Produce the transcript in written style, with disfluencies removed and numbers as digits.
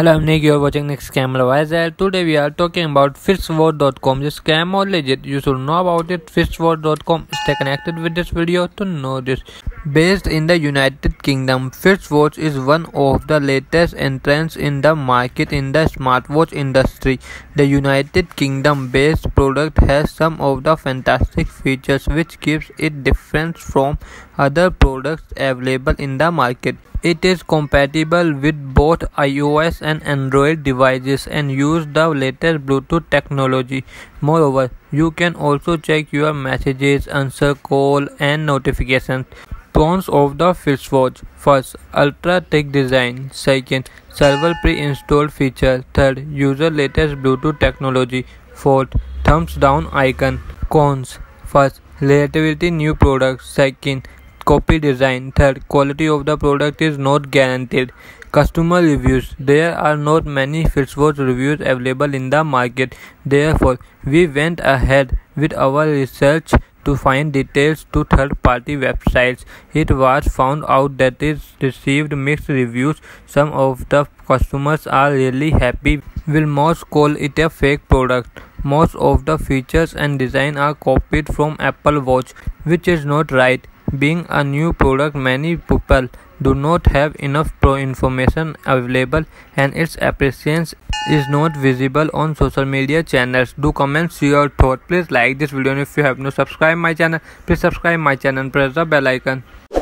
Hello, I'm Nick. You're watching Nick Scam or Wiser. Today we are talking about Fitswatch.com. Is scam or legit? You should know about it. Fitswatch.com. Stay connected with this video to know this. Based in the United Kingdom, Fitswatch is one of the latest entrants in the market in the smartwatch industry. The United Kingdom-based product has some of the fantastic features which keeps it different from other products available in the market. It is compatible with both iOS and Android devices and uses the latest Bluetooth technology. Moreover, you can also check your messages, answer call and notifications. Pros of the Fitswatch: first, ultra-thick design; second, several pre-installed features; third, user latest Bluetooth technology; fourth, thumbs down icon. Cons: first, relatively new product; second, copy design; third, quality of the product is not guaranteed. Customer reviews: there are not many Fitswatch reviews available in the market. Therefore, we went ahead with our research to find details to third-party websites. It was found out that it received mixed reviews. Some of the customers are really happy, while most call it a fake product. Most of the features and design are copied from Apple Watch, which is not right. Being a new product, many people do not have enough information available and its appreciation is not visible on social media channels. Do comment your thoughts. Please like this video, and if you have not subscribed my channel, please subscribe my channel and press the bell icon.